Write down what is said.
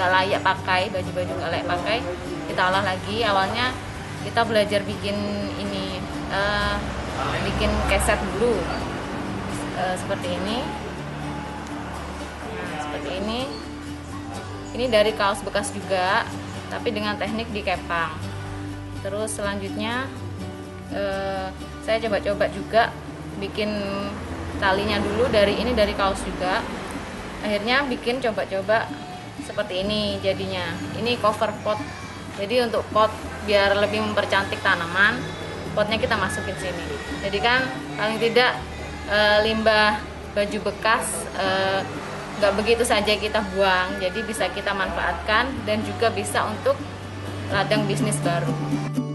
nggak layak pakai, baju-baju nggak layak pakai, kita olah lagi. Awalnya kita belajar bikin ini, bikin keset dulu, seperti ini. Nah, seperti ini. Ini dari kaos bekas juga, tapi dengan teknik dikepang. Terus selanjutnya saya coba-coba juga bikin talinya dulu dari ini, dari kaos juga. Akhirnya bikin coba-coba seperti ini jadinya. Ini cover pot. Jadi untuk pot biar lebih mempercantik tanaman, potnya kita masukin sini. Jadi kan paling tidak limbah baju bekas nggak begitu saja kita buang, jadi bisa kita manfaatkan dan juga bisa untuk ladang bisnis baru.